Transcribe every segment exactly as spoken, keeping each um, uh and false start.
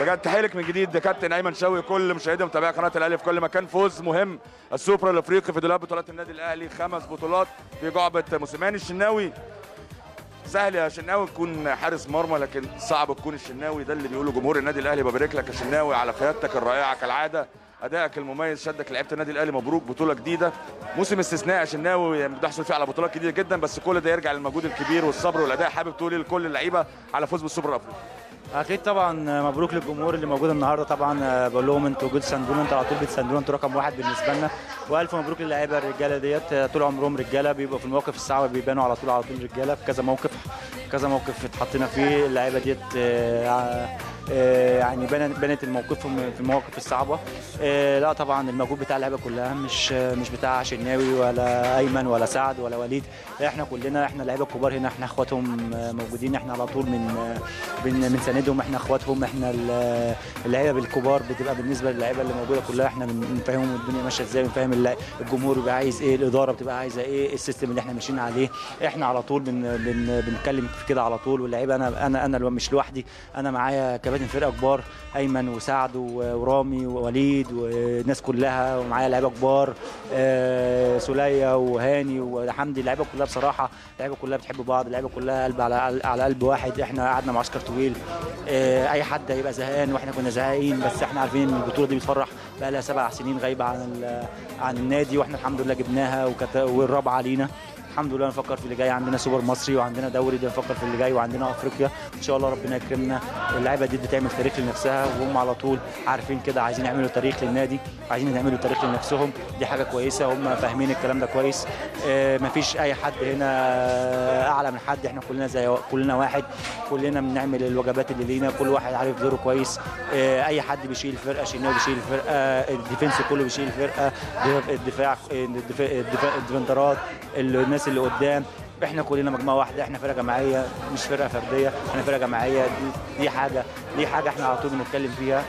بجد تحيه لك من جديد يا كابتن ايمن شوقي، كل مشاهدي ومتابعي قناه الاهلي في كل مكان. فوز مهم، السوبر الافريقي في دولاب بطولات النادي الاهلي، خمس بطولات في جعبه موسيماني. الشناوي سهل يا شناوي تكون حارس مرمى، لكن صعب تكون الشناوي، ده اللي بيقوله جمهور النادي الاهلي. ببارك لك يا شناوي على قيادتك الرائعه كالعاده، ادائك المميز شدك لعيبه النادي الاهلي، مبروك بطوله جديده، موسم استثنائي يا شناوي، يعني بتحصل فيه على بطولات كتير جدا، بس كل ده يرجع للمجهود الكبير والصبر والاداء. حابب تقول لكل اللعيبه على فوز بالسوبر الافريقي؟ اكيد طبعا مبروك للجمهور اللي موجود النهارده، طبعا بقول لهم انتوا جود ساندونا، انتوا على طول بتساندونا، انتوا رقم واحد بالنسبه لنا، والف مبروك للعيبه الرجاله ديت، طول عمرهم رجاله، بيبقوا في المواقف الصعبه بيبانوا على طول على طول رجاله، في كذا موقف كذا موقف اتحطينا فيه اللعيبه ديت، يعني بنت موقفهم في المواقف الصعبه. لا طبعا المجهود بتاع اللعيبه كلها، مش مش بتاع شناوي ولا ايمن ولا سعد ولا وليد، احنا كلنا، احنا اللعيبه الكبار هنا، احنا اخواتهم موجودين، احنا على طول من من سندهم، احنا اخواتهم، احنا اللعيبه الكبار، بتبقى بالنسبه للعيبه اللي موجوده كلها احنا بنفهمهم الدنيا ماشيه ازاي، بنفهم الجمهور بيبقى عايز ايه، الاداره بتبقى عايزه ايه، السيستم اللي احنا ماشيين عليه، احنا على طول بن بن بنتكلم في كده على طول. واللعيبه انا انا انا مش لوحدي، انا معايا كباتن فرقه كبار، ايمن وسعد ورامي ووليد والناس كلها، ومعايا لعيبه كبار، آه سليا وهاني وحمدي، اللعيبه كلها بصراحه، اللعيبه كلها بتحب بعض، اللعيبه كلها قلب على على قلب واحد، احنا قعدنا معسكر طويل، آه اي حد هيبقى زهقان واحنا كنا زهقانين، بس احنا عارفين ان البطوله دي بتفرح، بقى لها سبع سنين غايبه عن عن النادي، واحنا الحمد لله جبناها والرابعه لينا، الحمد لله. نفكر في اللي جاي، عندنا سوبر مصري وعندنا دوري، ده نفكر في اللي جاي، وعندنا افريقيا ان شاء الله ربنا يكرمنا. اللعيبه دي بتعمل تاريخ لنفسها، وهم على طول عارفين كده، عايزين يعملوا تاريخ للنادي، عايزين يعملوا تاريخ لنفسهم، دي حاجه كويسه، هم فاهمين الكلام ده كويس. آه مفيش اي حد هنا اعلى من حد، احنا كلنا زي كلنا واحد، كلنا بنعمل الوجبات اللي لينا، كل واحد عارف دوره كويس. آه اي حد بيشيل الفرقه، شناوي بيشيل الفرقه، الديفنس كله بيشيل الفرقه، الدفاع الديفندرات، الناس اللي قدام، احنا كلنا مجموعه واحده، احنا فرقه جماعيه مش فرقه فرديه، احنا فرقه جماعيه، دي, دي حاجه دي حاجه احنا على طول بنتكلم فيها.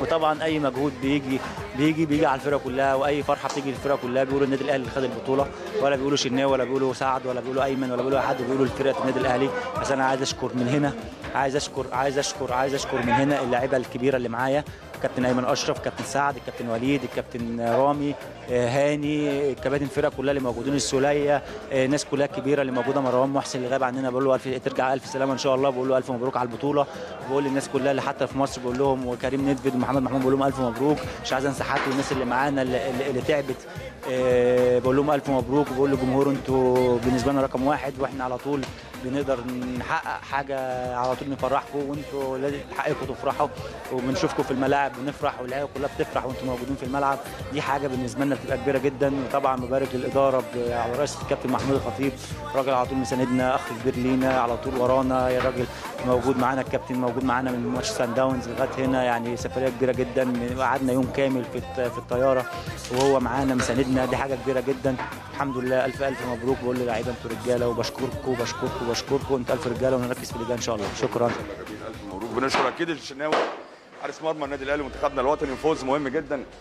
وطبعا اي مجهود بيجي بيجي بيجي على الفرقه كلها، واي فرحه بتيجي للفرقه كلها، بيقولوا النادي الاهلي اللي خد البطوله، ولا بيقولوا شناوي ولا بيقولوا سعد ولا بيقولوا ايمن ولا بيقولوا اي حد، بيقولوا الفرقه النادي الاهلي. بس انا عايز اشكر من هنا، عايز اشكر عايز اشكر عايز اشكر من هنا اللعيبه الكبيره اللي معايا، كابتن ايمن اشرف، كابتن سعد، الكابتن وليد، الكابتن رامي، هاني، كباتن الفرقه كلها اللي موجودين، السوليه، الناس كلها الكبيره اللي موجوده، مروان محسن اللي غاب عننا، بقول له الف ترجع الف سلامه ان شاء الله، بقول له الف مبروك على البطوله، بقول للناس كلها اللي حتى في مصر بقول لهم، وكريم ندفد ومحمد محمود بقول لهم الف مبروك، مش عايز انسى حد، والناس اللي معانا اللي, اللي تعبت بقول لهم الف مبروك، وبقول للجمهور انتوا بالنسبه لنا رقم واحد، واحنا على طول بنقدر نحقق حاجه، على طول نفرحكم، وانتوا لازم حقكم تفرحوا، وبنشوفكم في الملاعب بنفرح، واللعيبه كلها بتفرح وانتوا موجودين في الملعب، دي حاجه بالنسبه لنا بتبقى كبيره جدا. وطبعا مبارك للاداره على رئاسه الكابتن محمود الخطيب، راجل على طول مساندنا، اخ كبير لينا، على طول ورانا، يا راجل موجود معانا، الكابتن موجود معانا من ماتش سان داونز لغايه هنا، يعني سفريه كبيره جدا، قعدنا يوم كامل في في الطياره وهو معانا مساندنا، دي حاجه كبيره جدا، الحمد لله. الف الف مبروك، بقول للعيبه انتوا رجاله، وبشكركم وبشكركم وبشكركم، انتوا الف رجاله، ونركز في اللي جاي ان شاء الله. شكرا. الف مبروك، بنشكر اكيد الشناوي حارس مرمى النادي الاهلي ومنتخبنا الوطني، فوز مهم جدا.